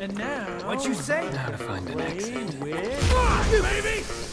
And now... What'd you say? Now to find an exit. Baby!